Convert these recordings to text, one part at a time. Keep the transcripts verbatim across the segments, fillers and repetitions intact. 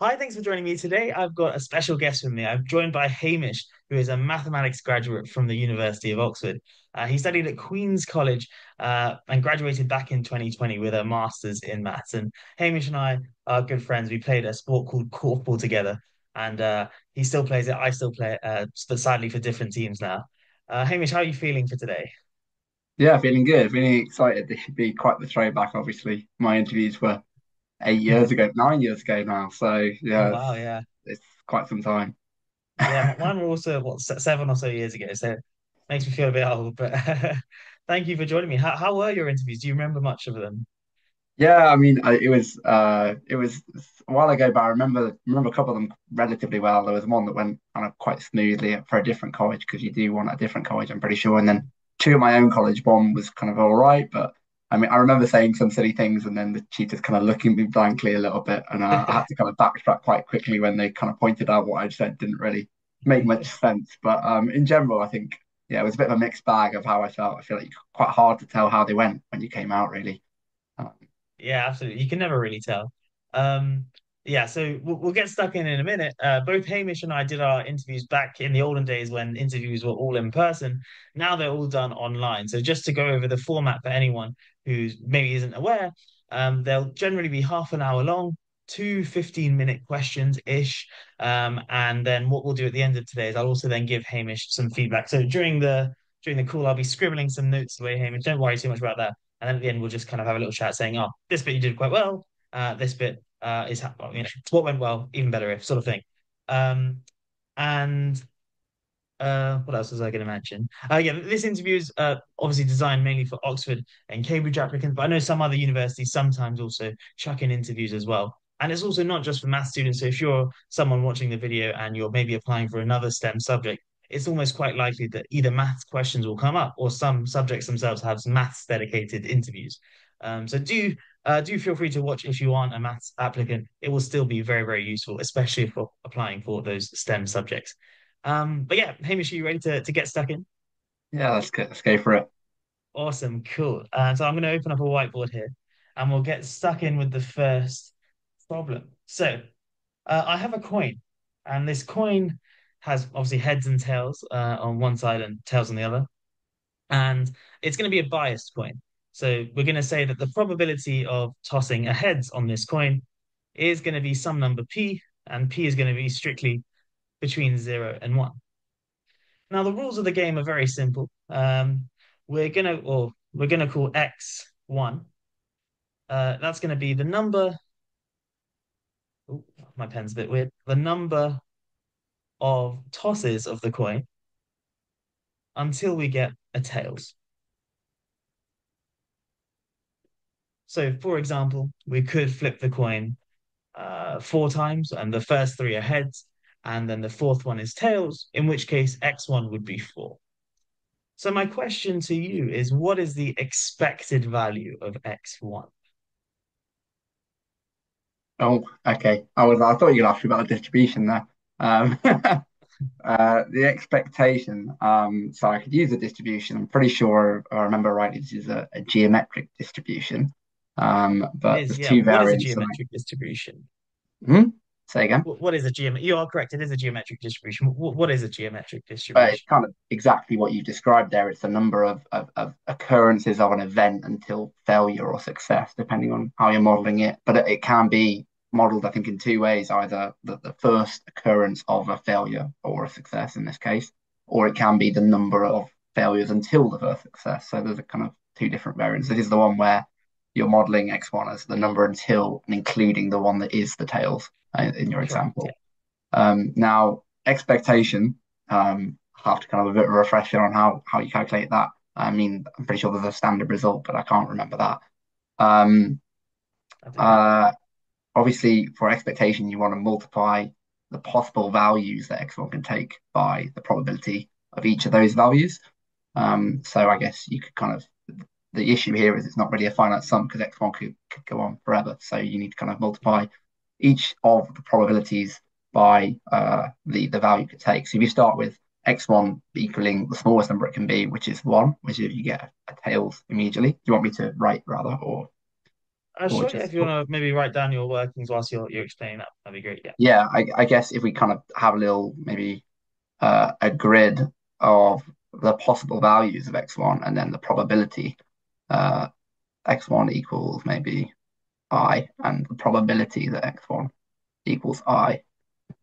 Hi, thanks for joining me today. I've got a special guest with me. I'm joined by Hamish, who is a mathematics graduate from the University of Oxford. Uh, he studied at Queen's College uh, and graduated back in twenty twenty with a master's in maths. And Hamish and I are good friends. We played a sport called corkball together, and uh, he still plays it. I still play it, uh, but sadly for different teams now. Uh, Hamish, how are you feeling for today? Yeah, feeling good, feeling excited. This should be quite the throwback, obviously. My interviews were eight years ago, nine years ago now. So yeah, oh, wow, yeah, it's quite some time. Yeah, mine were also what seven or so years ago. So it makes me feel a bit old. But thank you for joining me. How how were your interviews? Do you remember much of them? Yeah, I mean, I, it was uh, it was a while ago, but I remember remember a couple of them relatively well. There was one that went kind of quite smoothly for a different college, because you do want a different college, I'm pretty sure. And then two at my own college, one was kind of all right, but I mean, I remember saying some silly things, and then the tutor's kind of looking me blankly a little bit, and uh, I had to kind of backtrack quite quickly when they kind of pointed out what I'd said didn't really make much sense. But um, in general, I think, yeah, it was a bit of a mixed bag of how I felt. I feel like it's quite hard to tell how they went when you came out, really. Um, yeah, absolutely. You can never really tell. Um, yeah, so we'll, we'll get stuck in in a minute. Uh, both Hamish and I did our interviews back in the olden days when interviews were all in person. Now they're all done online. So just to go over the format for anyone who maybe isn't aware, um, they'll generally be half an hour long, two fifteen-minute questions-ish. Um, and then what we'll do at the end of today is I'll also then give Hamish some feedback. So during the during the call, I'll be scribbling some notes away, Hamish. Don't worry too much about that. And then at the end, we'll just kind of have a little chat saying, oh, this bit you did quite well. Uh, this bit uh, is well, you know, what went well, even better if, sort of thing. Um, and... Uh, what else was I going to mention? Uh, yeah, this interview is uh, obviously designed mainly for Oxford and Cambridge applicants, but I know some other universities sometimes also chuck in interviews as well. And it's also not just for math students. So if you're someone watching the video and you're maybe applying for another STEM subject, it's almost quite likely that either maths questions will come up, or some subjects themselves have maths-dedicated interviews. Um, so do uh, do feel free to watch if you aren't a maths applicant. It will still be very, very useful, especially if you're applying for those STEM subjects. Um, but yeah, Hamish, are you ready to, to get stuck in? Yeah, let's go, let's go for it. Awesome, cool. Uh, so I'm going to open up a whiteboard here, and we'll get stuck in with the first problem. So uh, I have a coin, and this coin has obviously heads and tails uh, on one side and tails on the other. And it's going to be a biased coin. So we're going to say that the probability of tossing a heads on this coin is going to be some number P, and P is going to be strictly between zero and one. Now the rules of the game are very simple. Um, we're gonna or we're gonna call X one. Uh, that's gonna be the number. Oh, my pen's a bit weird. The number of tosses of the coin until we get a tails. So, for example, we could flip the coin uh, four times, and the first three are heads, and then the fourth one is tails, in which case x one would be four. So my question to you is, what is the expected value of x one? Oh, okay. I was I thought you were asking about the distribution there. Um, uh, the expectation, um, so I could use a distribution. I'm pretty sure I remember rightly this is a, a geometric distribution. Um, but is, there's yeah. two what variants. Is a geometric like... distribution? Hmm? Say again. What is a geometric? You are correct. It is a geometric distribution. What, what is a geometric distribution? Uh, it's kind of exactly what you described there. It's the number of, of, of occurrences of an event until failure or success, depending on how you're modelling it. But it, it can be modelled, I think, in two ways: either the, the first occurrence of a failure or a success in this case, or it can be the number of failures until the first success. So there's a kind of two different variants. This is the one where you're modelling x one as the number until and including the one that is the tails in your example. Yeah. Um, now, expectation, um, I have to kind of a bit of a refresher on how, how you calculate that. I mean, I'm pretty sure there's a standard result, but I can't remember that. Um, uh, obviously, for expectation, you want to multiply the possible values that x one can take by the probability of each of those values. Um, so I guess you could kind of, the issue here is it's not really a finite sum, because x one could, could go on forever. So you need to kind of multiply each of the probabilities by uh, the, the value it could take. So if you start with x one equaling the smallest number it can be, which is one, which is you get a tails immediately. Do you want me to write rather, or? Uh, sure, yeah, if you want to maybe write down your workings whilst you're, you're explaining that, that'd be great. Yeah, yeah. I, I guess if we kind of have a little, maybe uh, a grid of the possible values of x one and then the probability, uh, x one equals maybe I, and the probability that x one equals I.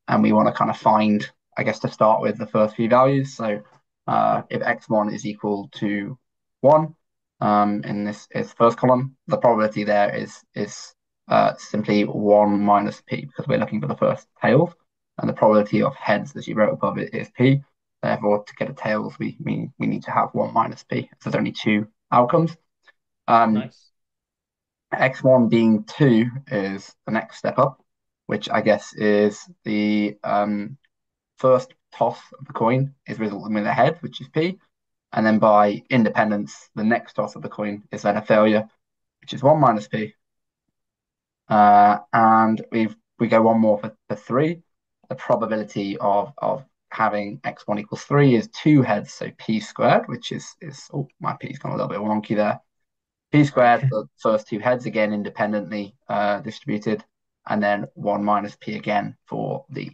And we want to kind of find, I guess, to start with the first few values. So uh, if x one is equal to one, um, in this is first column, the probability there is is uh, simply one minus p, because we're looking for the first tails, and the probability of heads, as you wrote above it, is p. Therefore, to get a tails, we we, we need to have one minus p. So there's only two outcomes. Um, nice. x one being two is the next step up, which I guess is the um, first toss of the coin is resulting with a head, which is P. And then by independence, the next toss of the coin is then a failure, which is one minus P. Uh, and we've, we go one more for, for three. The probability of, of having x one equals three is two heads, so P squared, which is, is oh, my P's gone a little bit wonky there. P squared, the first two heads, again, independently uh, distributed. And then one minus p again for the,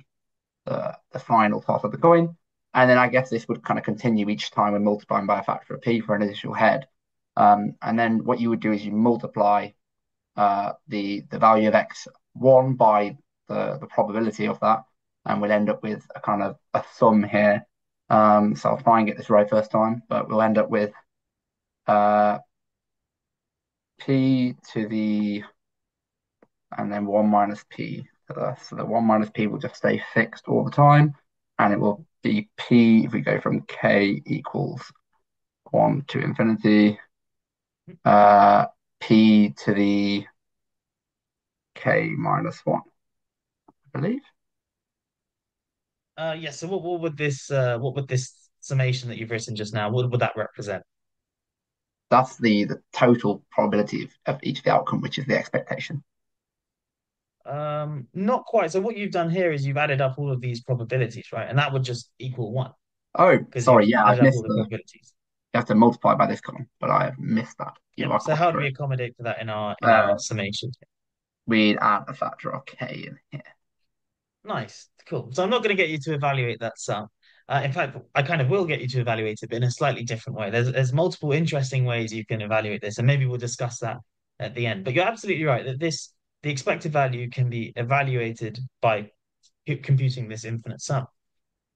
the the final part of the coin. And then I guess this would kind of continue each time we're multiplying by a factor of p for an initial head. Um, and then what you would do is you multiply uh, the, the value of x one by the, the probability of that, and we'll end up with a kind of a sum here. Um, so I'll try and get this right first time, but we'll end up with uh, p to the... and then one minus p to the, so the one minus p will just stay fixed all the time, and it will be p if we go from k equals one to infinity, uh, p to the k minus one, I believe. Uh, yes. Yeah, so what, what would this uh, what would this summation that you've written just now, what would that represent? That's the the total probability of, of each of the outcome, which is the expectation. Um, not quite. So what you've done here is you've added up all of these probabilities, right? And that would just equal one. Oh, sorry, yeah, I missed the, the probabilities. You have to multiply by this column, but I have missed that. Yeah. So how do we accommodate for that in our, in uh, our summation? We'd add a factor of k in here. Nice, cool. So I'm not going to get you to evaluate that sum. Uh, in fact, I kind of will get you to evaluate it, but in a slightly different way. There's there's multiple interesting ways you can evaluate this, and maybe we'll discuss that at the end. But you're absolutely right that this. The expected value can be evaluated by computing this infinite sum.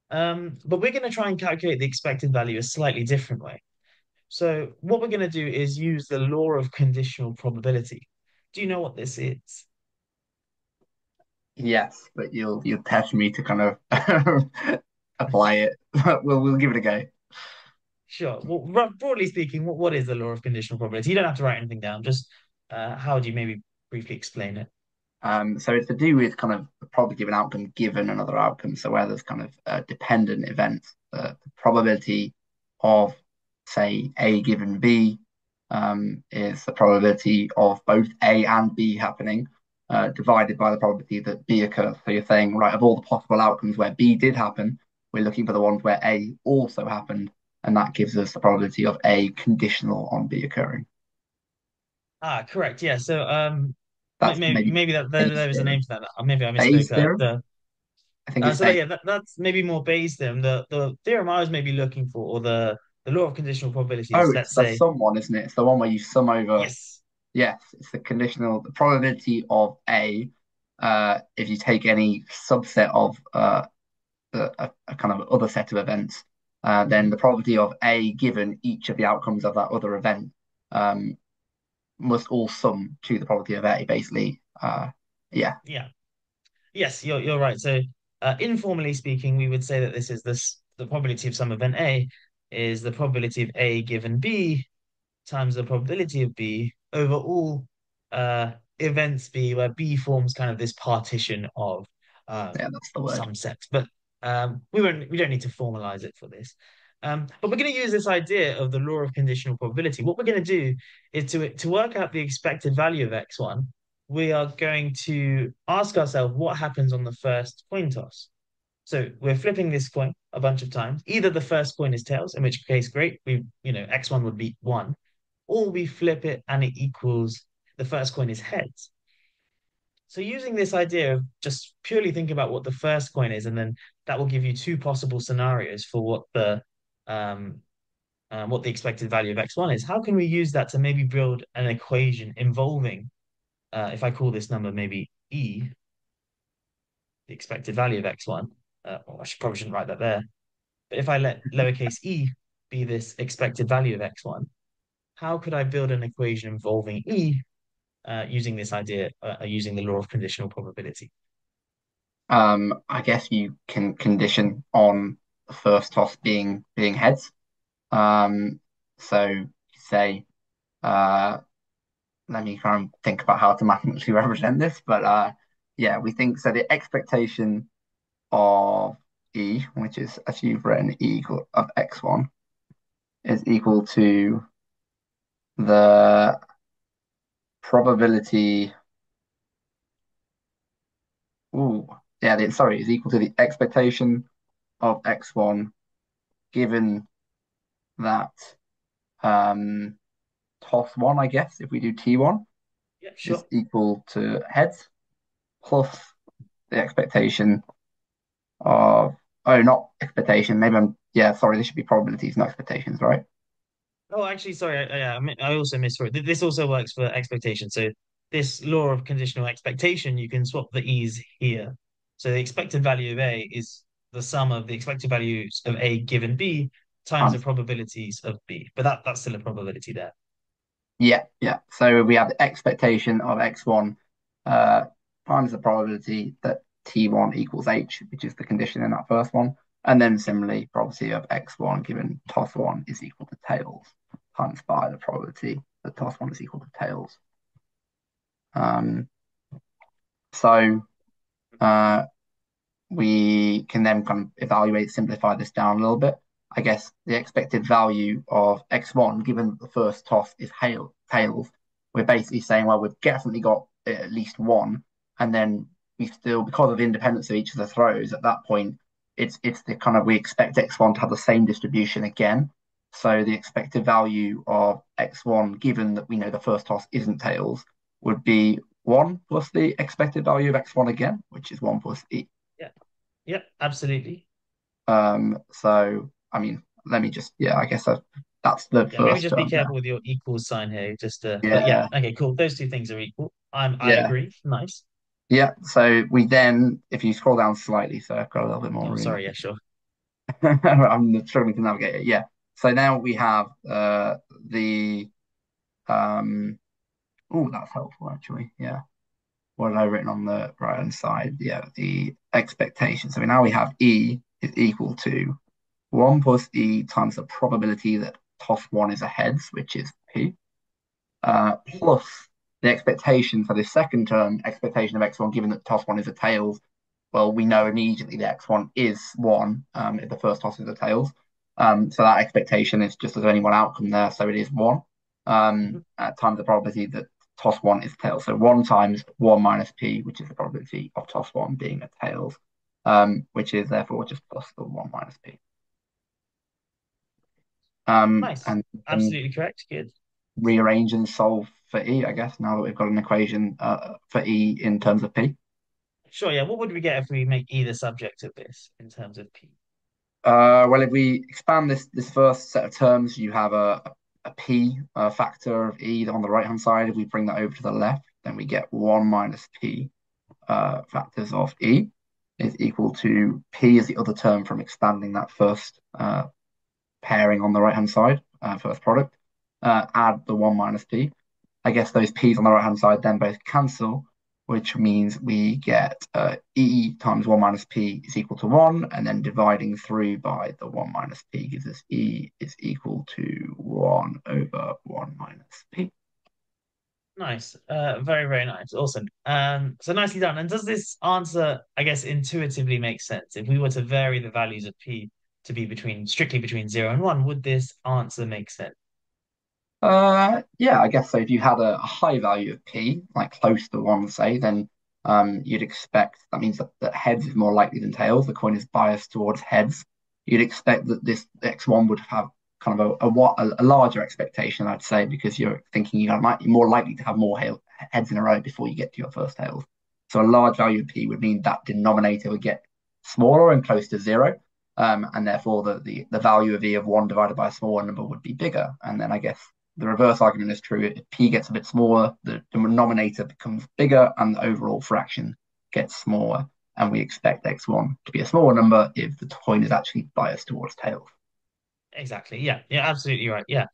Um, but we're going to try and calculate the expected value a slightly different way. So what we're going to do is use the law of conditional probability. Do you know what this is? Yes, but you'll you'll test me to kind of apply it. we'll we'll give it a go. Sure. Well, broadly speaking, what what is the law of conditional probability? You don't have to write anything down. Just uh, how do you maybe briefly explain it? Um, so it's to do with kind of the probability of an outcome given another outcome. So where there's kind of uh, dependent events, uh, the probability of, say, A given B um, is the probability of both A and B happening uh, divided by the probability that B occurs. So you're saying, right, of all the possible outcomes where B did happen, we're looking for the ones where A also happened, and that gives us the probability of A conditional on B occurring. Ah, correct. Yeah. So um, that's maybe maybe, maybe that there, there is a name for that. Maybe I misspoke. That, the, I think. Uh, so yeah, that, that's maybe more Bayes' theorem. The the theorem I was maybe looking for, or the the law of conditional probabilities. Oh, let's say someone, isn't it? It's the one where you sum over. Yes. Yes, it's the conditional, the probability of A. Uh, if you take any subset of uh, the, a, a kind of other set of events, uh, then the probability of A given each of the outcomes of that other event. Um. Must all sum to the probability of A, basically. Uh, yeah. Yeah. Yes, you're you're right. So, uh, informally speaking, we would say that this is this the probability of some event A is the probability of A given B times the probability of B over all uh, events B, where B forms kind of this partition of um, yeah, that's the word. Some sets. But um, we won't we don't need to formalize it for this. Um, but we're going to use this idea of the law of conditional probability. What we're going to do is to, to work out the expected value of x one, we are going to ask ourselves what happens on the first coin toss. So we're flipping this coin a bunch of times. Either the first coin is tails, in which case, great, we you know x one would be one, or we flip it and it equals the first coin is heads. So using this idea of just purely thinking about what the first coin is, and then that will give you two possible scenarios for what the um, um, what the expected value of X one is. How can we use that to maybe build an equation involving, uh, if I call this number maybe E, the expected value of X one, uh, well, I should, probably shouldn't write that there. But if I let lowercase e be this expected value of X one, how could I build an equation involving E uh, using this idea, uh, using the law of conditional probability? Um, I guess you can condition on the first toss being being heads. Um, so you say, uh, let me try and think about how to mathematically represent this. But uh, yeah, we think so. The expectation of E, which is, as you've written, E equal of X one, is equal to the probability. Ooh, yeah, the, sorry, is equal to the expectation of X one given that um, toss one, I guess, if we do T one, yeah, sure, is equal to heads plus the expectation of, oh, not expectation, maybe I'm, yeah, sorry, this should be probabilities, not expectations, right? Oh, actually, sorry, I, I, I also misread. This also works for expectation. So this law of conditional expectation, you can swap the E's here. So the expected value of A is the sum of the expected values of A given B times um, the probabilities of B. But that, that's still a probability there. Yeah, yeah. So we have the expectation of X one uh, times the probability that T one equals H, which is the condition in that first one. And then similarly, probability of X one given toss one is equal to tails times by the probability that toss one is equal to tails. Um, so uh, we can then kind of evaluate, simplify this down a little bit. I guess the expected value of X one given the first toss is hail, tails. We're basically saying, well, we've definitely got at least one. And then we still, because of the independence of each of the throws at that point, It's it's the kind of, we expect X one to have the same distribution again. So the expected value of X one, given that we know the first toss isn't tails, would be one plus the expected value of X one again, which is one plus E. Yeah, yeah, absolutely. Um. So, I mean, let me just, yeah, I guess I, that's the yeah, first Maybe just term, be careful yeah. with your equal sign here. Just to, yeah. yeah, okay, cool. Those two things are equal. I'm, I yeah. agree. Nice. Yeah, so we then, if you scroll down slightly, so I've got a little bit more oh, room. Sorry, yeah, sure. I'm struggling to navigate it, yeah. So now we have uh, the, um, oh, that's helpful, actually, yeah. What had I written on the right-hand side? Yeah, the expectation. So now we have E is equal to one plus E times the probability that toss one is a heads, which is P, uh, plus the expectation for this second term, expectation of X one, given that toss one is a tails, well, we know immediately that X one is one um, if the first toss is a tails. Um, so that expectation is just as only one outcome there, so it is one um, uh, times the probability that toss one is tails. So one times one minus P, which is the probability of toss one being a tails, um, which is therefore just plus the one minus P. Um, nice. And, and absolutely correct, kid. Rearrange and solve for E, I guess, now that we've got an equation uh, for E in terms of P. Sure, yeah. What would we get if we make E the subject of this in terms of P? Uh, well, if we expand this this first set of terms, you have a, a P uh, factor of E on the right-hand side. If we bring that over to the left, then we get one minus P uh, factors of E is equal to P as the other term from expanding that first uh, pairing on the right-hand side, uh, first product. Uh, add the one minus P. I guess those P's on the right-hand side then both cancel, which means we get uh, E times one minus P is equal to one, and then dividing through by the one minus P gives us E is equal to one over one minus P. Nice. Uh, very, very nice. Awesome. Um, so nicely done. And does this answer, I guess, intuitively make sense? If we were to vary the values of P to be between strictly between zero and one, would this answer make sense? Uh, yeah, I guess so. If you had a, a high value of P, like close to one, say, then um, you'd expect, that means that, that heads is more likely than tails. The coin is biased towards heads. You'd expect that this X one would have kind of a, a, a larger expectation, I'd say, because you're thinking you know, might be more likely to have more heads in a row before you get to your first tails. So a large value of P would mean that denominator would get smaller and close to zero. Um, and therefore, the, the, the value of E of one divided by a smaller number would be bigger. And then I guess the reverse argument is true. If P gets a bit smaller, the denominator becomes bigger and the overall fraction gets smaller. And we expect X one to be a smaller number if the coin is actually biased towards tails. Exactly. Yeah. Yeah, absolutely right. Yeah.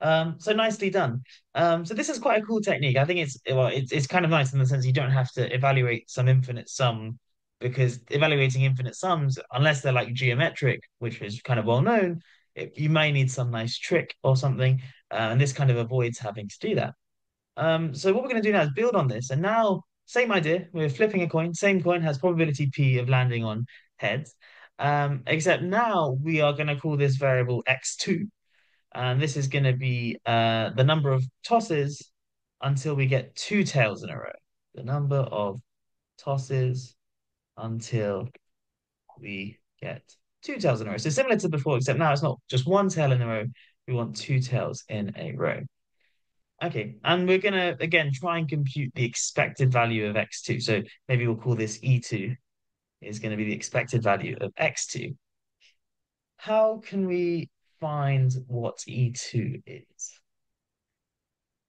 Um, so nicely done. Um, so this is quite a cool technique. I think it's, well, it's it's kind of nice in the sense you don't have to evaluate some infinite sum, because evaluating infinite sums, unless they're like geometric, which is kind of well known, it, you may need some nice trick or something, uh, and this kind of avoids having to do that. Um, so what we're going to do now is build on this, and now same idea. We're flipping a coin. Same coin has probability P of landing on heads, um, except now we are going to call this variable X two. And this is going to be uh, the number of tosses until we get two tails in a row. The number of tosses until we get two tails in a row. So similar to before, except now it's not just one tail in a row. We want two tails in a row. Okay, and we're going to, again, try and compute the expected value of X two. So maybe we'll call this E two is going to be the expected value of X two. How can we find what E two is?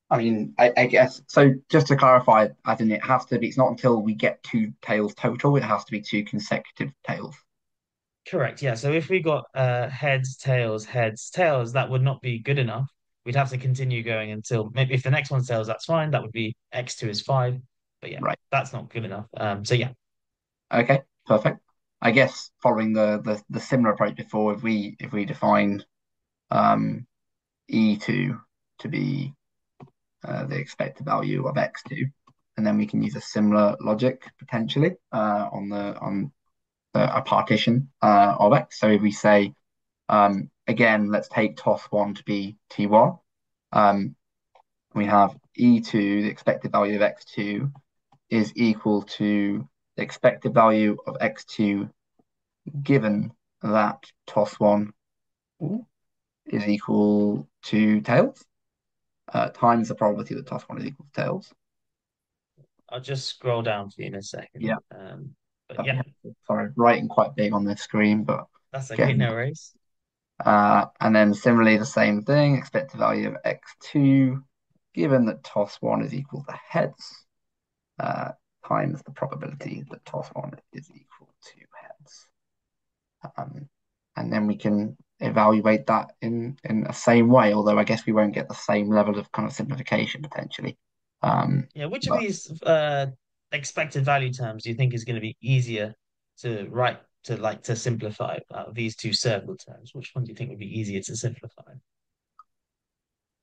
I mean, I, I guess, so just to clarify, as in it has to be, it's not until we get two tails total, it has to be two consecutive tails. Correct, yeah. So if we got uh, heads, tails, heads, tails, that would not be good enough. We'd have to continue going until, maybe if the next one tails, that's fine. That would be X two is five. But yeah, right, that's not good enough. Um, so yeah. Okay, perfect. I guess following the, the, the similar approach before, if we, if we define um E two to be uh, the expected value of X two, and then we can use a similar logic potentially uh on the on the, a partition uh of X. So if we say um again, let's take toss one to be T one, um we have E two, the expected value of X two is equal to the expected value of X two given that toss one ooh, is equal to tails, uh, times the probability that toss one is equal to tails. I'll just scroll down for you in a second. Yeah. Um, but yeah. Sorry, writing quite big on this screen, but that's okay, no worries. Uh, and then similarly, the same thing, expected value of X two, given that toss one is equal to heads, uh, times the probability that toss one is equal to heads. Um, and then we can evaluate that in in the same way, although I guess we won't get the same level of kind of simplification potentially. Um yeah, which but... of these uh expected value terms do you think is going to be easier to write, to like to simplify out of these two circle terms? Which one do you think would be easier to simplify?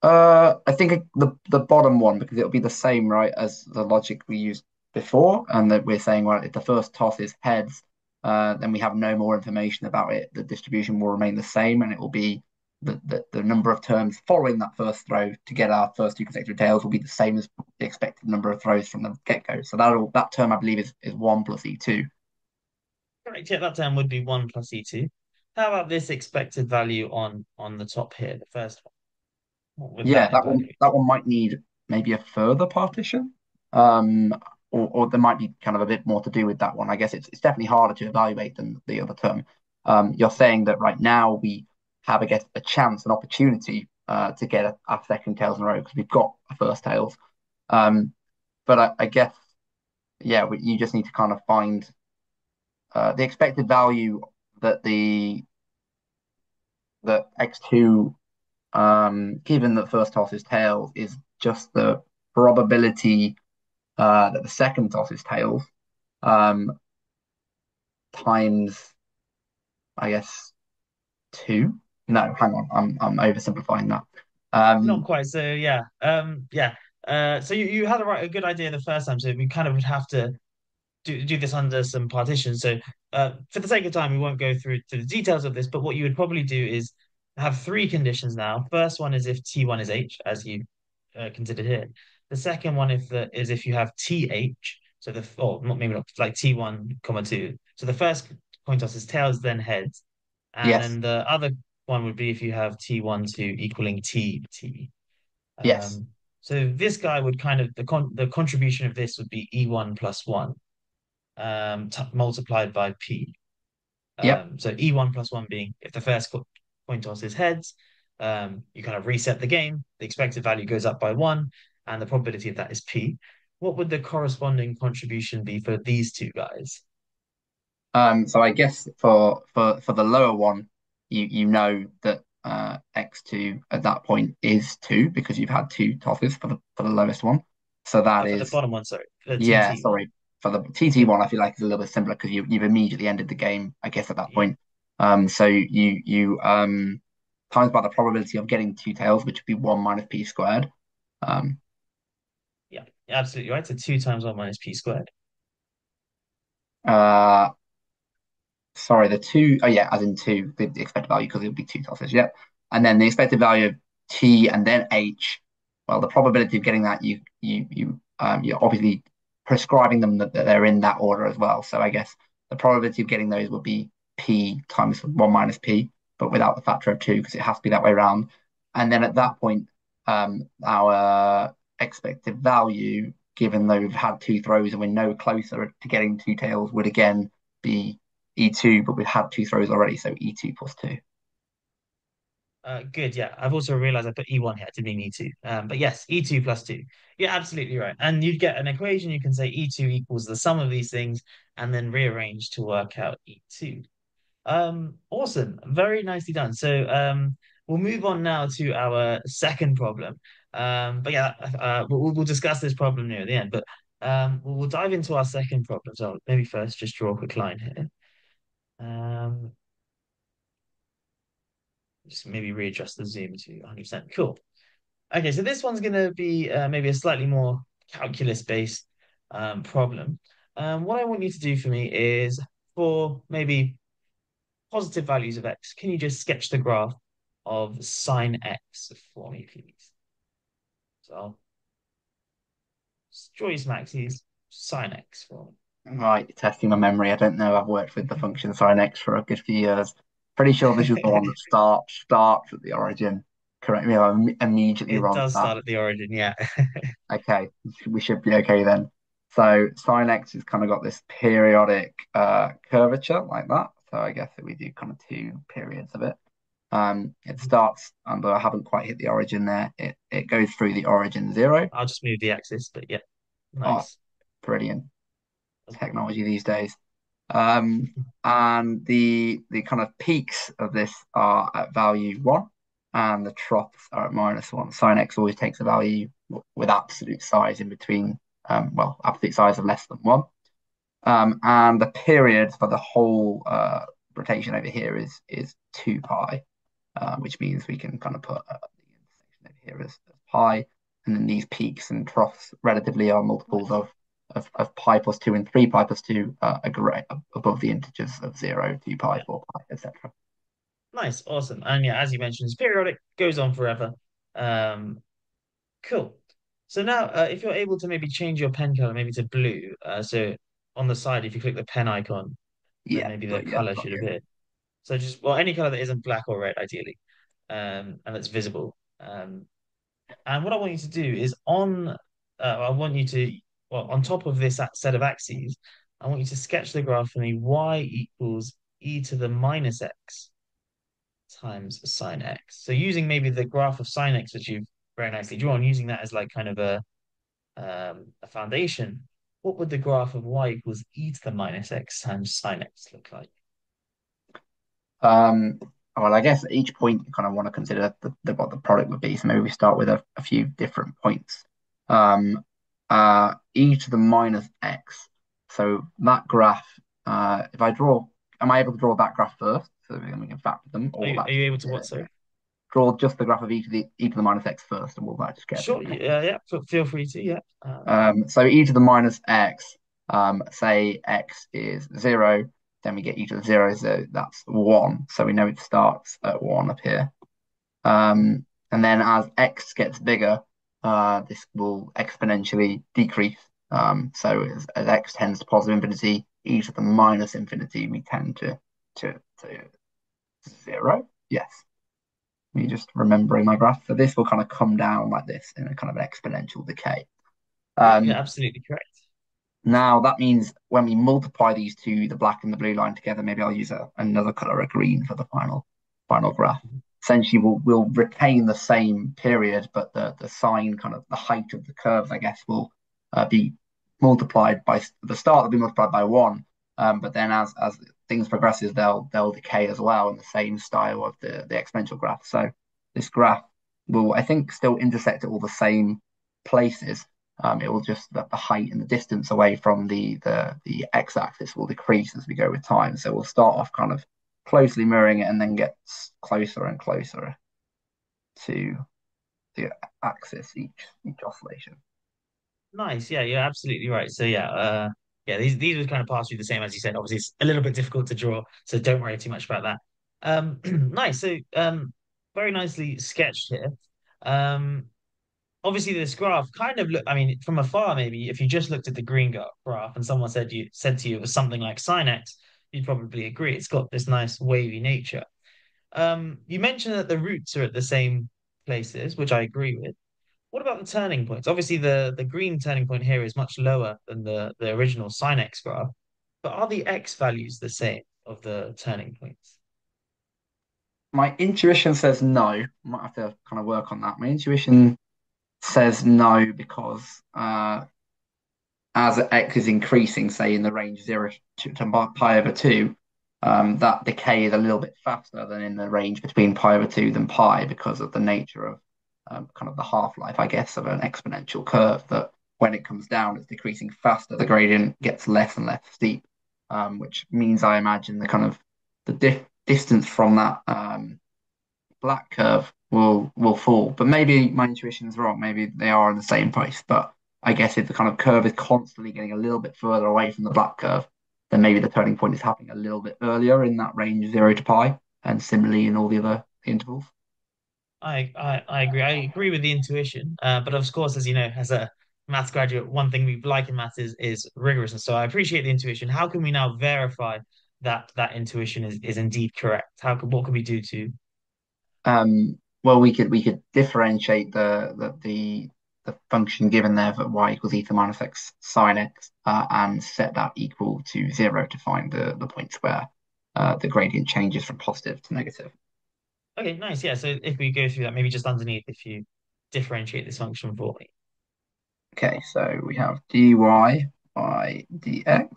uh I think the the bottom one, because it'll be the same, right, as the logic we used before, and that we're saying, well, if the first toss is heads, Uh, then we have no more information about it. The distribution will remain the same, and it will be the, the, the number of terms following that first throw to get our first two consecutive tails will be the same as the expected number of throws from the get-go. So that'll, that term, I believe, is, is one plus E two. Correct, yeah, that term would be one plus E two. How about this expected value on, on the top here, the first one? Yeah, that, that, one, that one might need maybe a further partition. Um, Or, or there might be kind of a bit more to do with that one. I guess it's, it's definitely harder to evaluate than the other term. Um, you're saying that right now we have, I guess, a chance, an opportunity uh, to get a, a second tails in a row because we've got a first tails. Um, but I, I guess, yeah, you just need to kind of find uh, the expected value that the that X two, um, given that first toss is tails, is just the probability Uh, that the second toss is tails, um, times, I guess, two. No, hang on, I'm I'm oversimplifying that. Um, Not quite. So yeah, um, yeah. Uh, so you, you had a right a good idea the first time. So we kind of would have to do do this under some partitions. So uh, for the sake of time, we won't go through to the details of this. But what you would probably do is have three conditions now. First one is if T one is H, as you uh, considered here. The second one if the, is if you have T H, so the, or not, maybe not, like T one, comma two. So the first coin toss is tails, then heads. And yes. Then the other one would be if you have T one, two equaling T T. Um, yes. So this guy would kind of, the, con the contribution of this would be E one plus one um, t multiplied by P. Um, yeah. So E one plus one being, if the first co coin toss is heads, um, you kind of reset the game, the expected value goes up by one, and the probability of that is P. What would the corresponding contribution be for these two guys? Um, so I guess for, for, for the lower one, you, you know that uh, x two at that point is two, because you've had two tosses for the, for the lowest one. So that is... For the bottom one, sorry. Yeah, sorry. For the T T one, I feel like it's a little bit simpler, because you, you've immediately ended the game, I guess, at that point. Um, so you, you um, times by the probability of getting two tails, which would be one minus p squared. Um, yeah, absolutely right. So two times one minus p squared. Uh... Sorry, the two, oh yeah, as in two, the expected value, because it would be two tosses, yeah. And then the expected value of T and then H, well, the probability of getting that, you, you, you, um, you're obviously prescribing them that, that they're in that order as well. So I guess the probability of getting those would be P times one minus P, but without the factor of two, because it has to be that way around. And then at that point, um, our expected value, given though we've had two throws and we're no closer to getting two tails, would again be E two, but we've had two throws already, so E two plus two. Uh, good, yeah. I've also realised I put E one here, I didn't mean E two. Um, but yes, E two plus two. You're absolutely right. And you'd get an equation, you can say E two equals the sum of these things, and then rearrange to work out E two. Um, awesome. Very nicely done. So um, we'll move on now to our second problem. Um, but yeah, uh, we'll, we'll discuss this problem near the end, but um, we'll dive into our second problem. So maybe first just draw a quick line here. Um, just maybe readjust the zoom to one hundred percent. Cool. Okay, so this one's going to be uh, maybe a slightly more calculus-based um, problem. Um, what I want you to do for me is, for maybe positive values of x, can you just sketch the graph of sine x for me, please? So I'll draw you some axes, sine x for me. Right, testing my memory. I don't know. I've worked with the function sine x for a good few years. Pretty sure this is the one that starts starts at the origin. Correct me if I'm immediately it wrong. It does start at the origin, yeah. Okay, we should be okay then. So sine x has kind of got this periodic uh, curvature like that. So I guess that we do kind of two periods of it. Um, it starts, um, but I haven't quite hit the origin there. It it goes through the origin zero. I'll just move the axis, but yeah, nice, oh, brilliant. Technology these days, um, and the the kind of peaks of this are at value one, and the troughs are at minus one. Sine x always takes a value with absolute size in between, um, well, absolute size of less than one, um, and the period for the whole uh, rotation over here is is two pi, uh, which means we can kind of put uh, the intersection over here as, as pi, and then these peaks and troughs relatively are multiples of. Of, of pi plus two and three pi plus two uh, above the integers of zero, two pi, yeah. four pi, et cetera. Nice, awesome. And yeah, as you mentioned, it's periodic, goes on forever. Um, cool. So now, uh, if you're able to maybe change your pen color, maybe to blue. Uh, so on the side, if you click the pen icon, yeah, maybe the color yeah, should appear. Good. So just, well, any color that isn't black or red, ideally, um, and that's visible. Um, and what I want you to do is on, uh, I want you to, well, on top of this set of axes, I want you to sketch the graph for me, y equals e to the minus x times sine x. So using maybe the graph of sine x, which you've very nicely drawn, using that as like kind of a, um, a foundation, what would the graph of y equals e to the minus x times sine x look like? Um, well, I guess at each point you kind of want to consider the, the, what the product would be. So maybe we start with a, a few different points. Um, uh e to the minus x, so that graph, uh if I draw, am I able to draw that graph first, so we can factor them? Or are, you, are you able to what, sorry? Draw just the graph of e to the e to the minus x first, and we'll that just get sure it. yeah yeah so feel free to yeah um so e to the minus x, um say x is zero, then we get e to the zero, so that's one, so we know it starts at one up here, um and then as x gets bigger, Uh, this will exponentially decrease. Um, so as, as x tends to positive infinity, e to the minus infinity, we tend to to, to zero. Yes. me just remembering my graph. So this will kind of come down like this in a kind of an exponential decay. Um, yeah, absolutely correct. Now, that means when we multiply these two, the black and the blue line together, maybe I'll use a, another colour, a green, for the final final graph. Mm-hmm. Essentially, we'll, we'll retain the same period, but the, the sign, kind of the height of the curves, I guess, will uh, be multiplied by the start, they'll be multiplied by one. Um, but then as as things progresses, they'll they'll decay as well in the same style of the, the exponential graph. So this graph will, I think, still intersect at all the same places. Um, it will just that the height and the distance away from the the the x-axis will decrease as we go with time. So we'll start off kind of closely mirroring it, and then get closer and closer to the axis each each oscillation. Nice, yeah, you're absolutely right. So yeah, uh, yeah, these these would kind of pass through the same as you said. Obviously, it's a little bit difficult to draw, so don't worry too much about that. Um, nice. So um, very nicely sketched here. Um. Obviously, this graph kind of look. I mean, from afar, maybe if you just looked at the green graph and someone said you said to you it was something like sine x, you'd probably agree. It's got this nice wavy nature. Um, you mentioned that the roots are at the same places, which I agree with. What about the turning points? Obviously, the the green turning point here is much lower than the the original sine x graph, but are the x values the same of the turning points? My intuition says no. Might have to kind of work on that. My intuition says no, because uh, as x is increasing, say in the range zero to, to pi over two, um, that decay is a little bit faster than in the range between pi over two than pi, because of the nature of um, kind of the half-life, I guess, of an exponential curve, that when it comes down, it's decreasing faster. The gradient gets less and less steep, um, which means I imagine the kind of the di distance from that um, black curve will will fall. But maybe my intuition is wrong. Maybe they are in the same place. But I guess if the kind of curve is constantly getting a little bit further away from the black curve, then maybe the turning point is happening a little bit earlier in that range zero to pi, and similarly in all the other intervals. I I, I agree. I agree with the intuition. Uh, but of course, as you know, as a maths graduate, one thing we like in maths is is rigorous. And so I appreciate the intuition. How can we now verify that that intuition is is indeed correct? How can what can we do to um Well, we could we could differentiate the the the, the function given there for y equals e to the minus x sine x, uh, and set that equal to zero to find the the points where uh, the gradient changes from positive to negative. Okay, nice. Yeah. So if we go through that, maybe just underneath, if you differentiate this function for me. Okay, so we have dy by dx,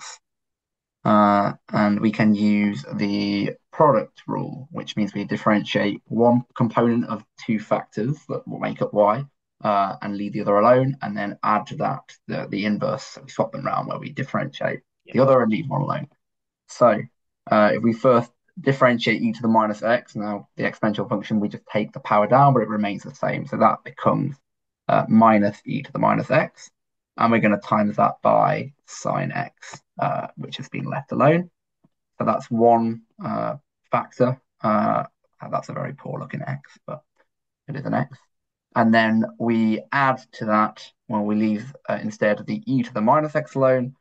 uh, and we can use the product rule, which means we differentiate one component of two factors that will make up y, uh, and leave the other alone, and then add to that the, the inverse. So we swap them around where we differentiate yeah. the other and leave one alone. So uh, if we first differentiate e to the minus x, now the exponential function, we just take the power down, but it remains the same. So that becomes uh, minus e to the minus x, and we're going to times that by sine x, uh, which has been left alone. So that's one uh, factor. Uh, that's a very poor looking x, but it is an x. And then we add to that, well, we leave uh, instead the e to the minus x alone,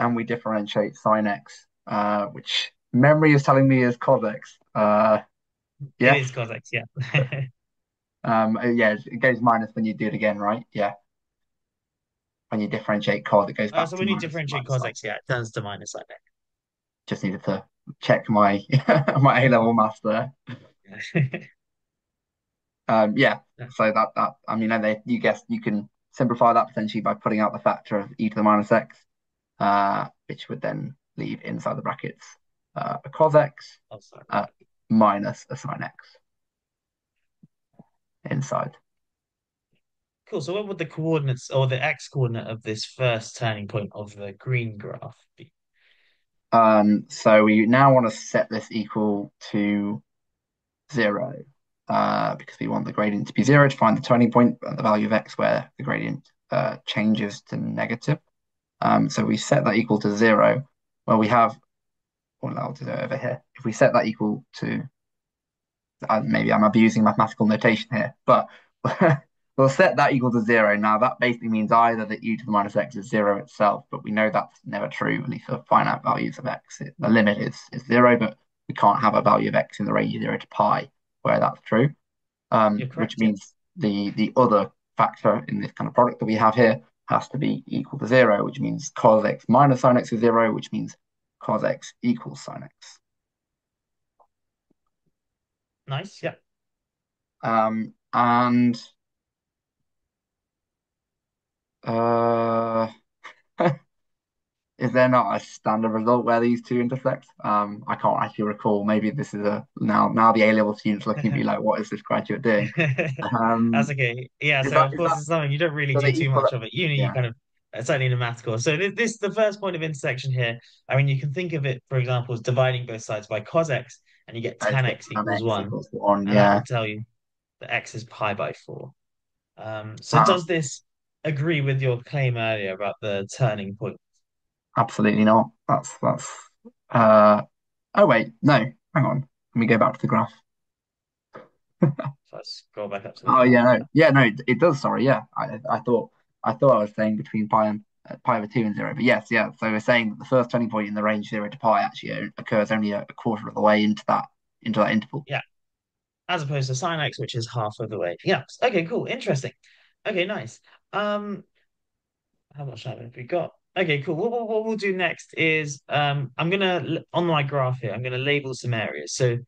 and we differentiate sine x, uh, which memory is telling me is cos x. Uh, yeah. It is cos x, yeah. um, yeah, it goes minus when you do it again, right? Yeah. When you differentiate cos, it goes back uh, so to when you differentiate cos x, yeah, it turns to minus sine x. Just needed to check my my A level maths there. um, yeah. So that that I mean, they, you guess you can simplify that potentially by putting out the factor of e to the minus x, uh, which would then leave inside the brackets uh, a cos x oh, uh, minus a sine x inside. Cool. So what would the coordinates or the x coordinate of this first turning point of the green graph be? Um, so we now want to set this equal to zero, uh, because we want the gradient to be zero to find the turning point at the value of x where the gradient uh, changes to negative. Um, so we set that equal to zero. Well, we have, well, I'll do it over here. If we set that equal to, uh, maybe I'm abusing mathematical notation here, but we'll set that equal to zero. Now, that basically means either that e to the minus x is zero itself, but we know that's never true, at least for finite values of x. It, the limit is, is zero, but we can't have a value of x in the range of zero to pi where that's true. um, correct, which means the the other factor in this kind of product that we have here has to be equal to zero, which means cos x minus sine x is zero, which means cos x equals sine x. Nice, yeah. Um, and uh, is there not a standard result where these two intersect? Um, I can't actually recall. Maybe this is a now now the A-level students looking at me like, what is this graduate doing? Um, That's okay. Yeah, so that, of course that, it's something you don't really do too much of it. You know, yeah. you kind of certainly in a math course. So this, this the first point of intersection here. I mean, you can think of it, for example, as dividing both sides by cos x, and you get tan x, x equals one. Equals one and yeah. I can tell you that x is pi by four. Um, so ah. does this agree with your claim earlier about the turning point? Absolutely not. That's that's. Uh... Oh wait, no. Hang on. Let me go back to the graph. Let's scroll back up. To the oh yeah, no. yeah, no. It, it does. Sorry, yeah. I I thought. I thought I was saying between pi and uh, pi over two and zero, but yes, yeah. So we're saying that the first turning point in the range zero to pi actually occurs only a, a quarter of the way into that into that interval. Yeah, as opposed to sine x, which is half of the way. Yeah. Okay. Cool. Interesting. Okay. Nice. Um, how much time have we got? Okay. Cool. What, what, what we'll do next is um, I'm gonna on my graph here, I'm gonna label some areas. So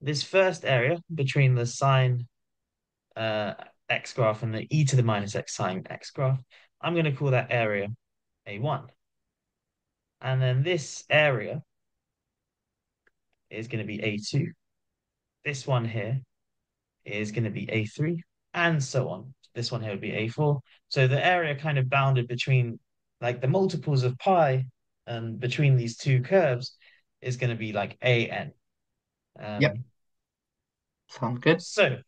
this first area between the sine. Uh, x graph and the e to the minus x sine x graph, I'm going to call that area A one. And then this area is going to be A two. This one here is going to be A three, and so on. This one here would be A four. So the area kind of bounded between, like, the multiples of pi and between these two curves is going to be like A n. Um, yep. Sounds good. So,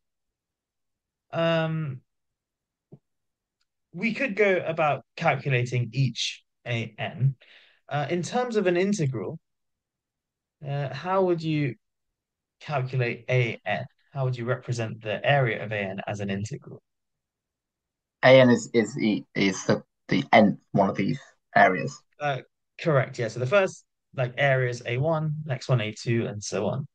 Um, we could go about calculating each a n. Uh, in terms of an integral, uh, how would you calculate a n? How would you represent the area of a n as an integral? A n is is the is the the nth one of these areas. Uh, correct. Yeah. So the first like area is A one, next one A two, and so on.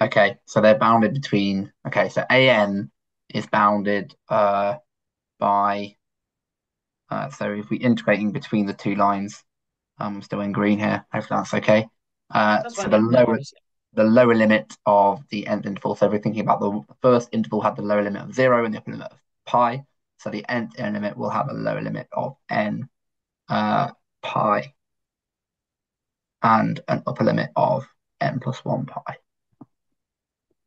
Okay, so they're bounded between. Okay, so a n. is bounded uh, by, uh, so if we're integrating between the two lines, I'm still in green here, hopefully that's okay. Uh, that's so the lower, the lower limit of the nth interval, so we're thinking about the first interval had the lower limit of zero and the upper limit of pi, so the nth limit will have a lower limit of n uh, pi and an upper limit of n plus one pi.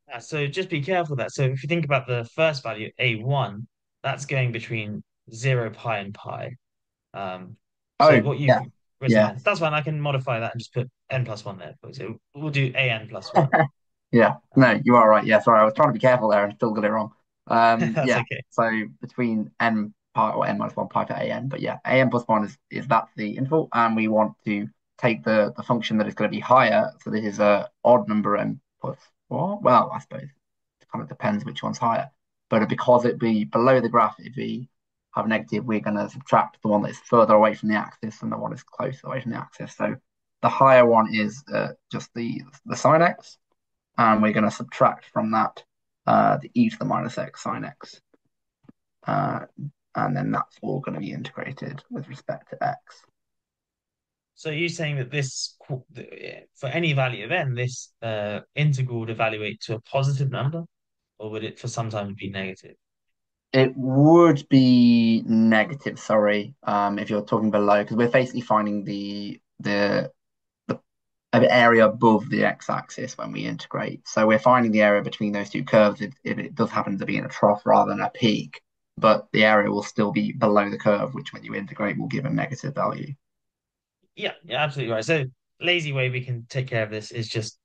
Yeah, so just be careful that. So if you think about the first value, A one, that's going between zero pi and pi. Um, so oh, what you yeah, yeah. That's fine. I can modify that and just put n plus one there. So we'll do a n plus one. yeah. No, you are right. Yeah, sorry. I was trying to be careful there and still got it wrong. Um, that's yeah. Okay. So between n pi or n minus one pi to a n. But yeah, a n plus one is, is that's the interval. And we want to take the, the function that is going to be higher. So this is an odd number n plus Well, well, I suppose it kind of depends which one's higher. But because it'd be below the graph, if we have a negative, we're going to subtract the one that's further away from the axis and the one that's closer away from the axis. So the higher one is uh, just the, the sine x, and we're going to subtract from that uh, the e to the minus x sine x. Uh, and then that's all going to be integrated with respect to x. So you're saying that this, for any value of n, this uh, integral would evaluate to a positive number, or would it for sometimes be negative? It would be negative. Sorry, um, if you're talking below, because we're basically finding the the the area above the x-axis when we integrate. So we're finding the area between those two curves if, if it does happen to be in a trough rather than a peak, but the area will still be below the curve, which when you integrate will give a negative value. Yeah, yeah, absolutely right. So lazy way we can take care of this is just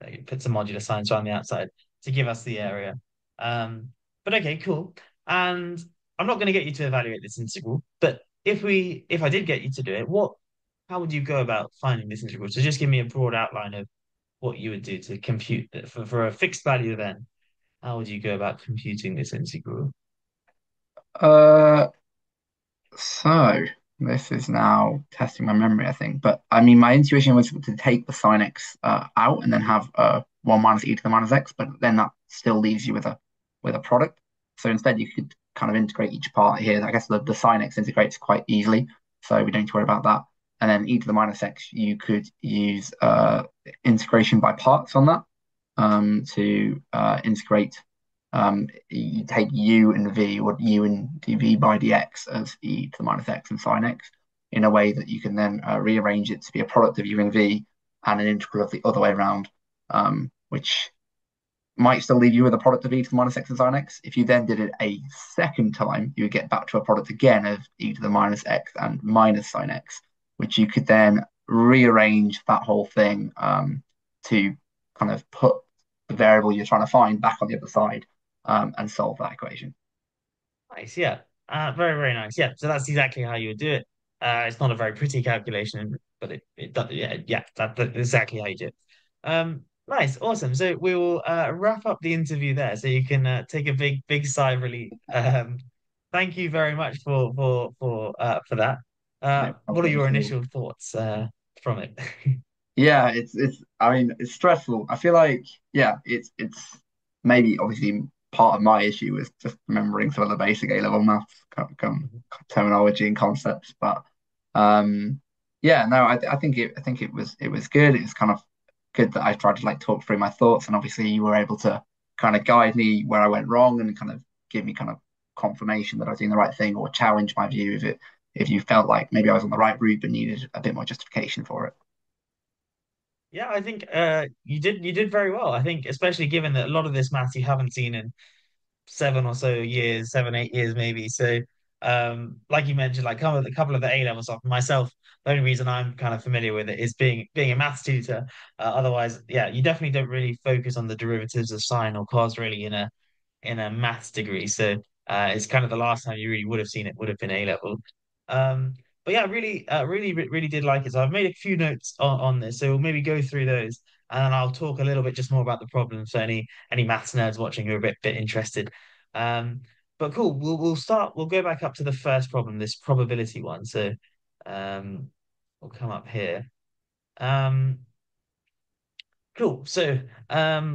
like, put some modular signs around the outside to give us the area. Um, but okay, cool. And I'm not going to get you to evaluate this integral, but if we, if I did get you to do it, what, how would you go about finding this integral? So just give me a broad outline of what you would do to compute that for, for a fixed value of n. How would you go about computing this integral? Uh, so. This is now testing my memory, I think. But, I mean, my intuition was to take the sine x uh, out and then have uh, one minus e to the minus x, but then that still leaves you with a with a product. So instead you could kind of integrate each part here. I guess the, the sine x integrates quite easily, so we don't need to worry about that. And then e to the minus x, you could use uh, integration by parts on that um, to uh, integrate. Um, you take u and v, or u and dv by dx as e to the minus x and sine x, in a way that you can then uh, rearrange it to be a product of u and v and an integral of the other way around, um, which might still leave you with a product of e to the minus x and sine x. If you then did it a second time, you would get back to a product again of e to the minus x and minus sine x, which you could then rearrange that whole thing um, to kind of put the variable you're trying to find back on the other side um, and solve that equation. Nice, yeah. Uh, very, very nice. Yeah, so that's exactly how you would do it. Uh, it's not a very pretty calculation, but it, it does, yeah, yeah that, that's exactly how you do it. Um, nice, awesome. So we will uh, wrap up the interview there, so you can uh, take a big, big sigh of relief. Um, thank you very much for for for uh, for that. Uh, no what are your initial thoughts uh, from it? Yeah, it's it's. I mean, it's stressful. I feel like yeah, it's it's maybe obviously part of my issue is just remembering some of the basic A-level maths terminology and concepts. But um, yeah, no, I, I think it. I think it was it was good. It was kind of good that I tried to like talk through my thoughts, and obviously you were able to kind of guide me where I went wrong and kind of give me kind of confirmation that I was doing the right thing, or challenge my view of it if you felt like maybe I was on the right route but needed a bit more justification for it. Yeah, I think uh, you did you did very well. I think, especially given that a lot of this math you haven't seen in seven or so years, seven, eight years maybe. So um, like you mentioned, like a couple of the A-level stuff, myself, the only reason I'm kind of familiar with it is being being a maths tutor. Uh, otherwise, yeah, you definitely don't really focus on the derivatives of sine or cos really in a in a maths degree. So uh, it's kind of the last time you really would have seen it would have been A-level. Um, But yeah, I really, uh, really, really did like it. So I've made a few notes on, on this, so we'll maybe go through those, and then I'll talk a little bit just more about the problem. So any any maths nerds watching who are a bit bit interested. Um, but cool, we'll we'll start. We'll go back up to the first problem, this probability one. So um, we'll come up here. Um, cool. So um,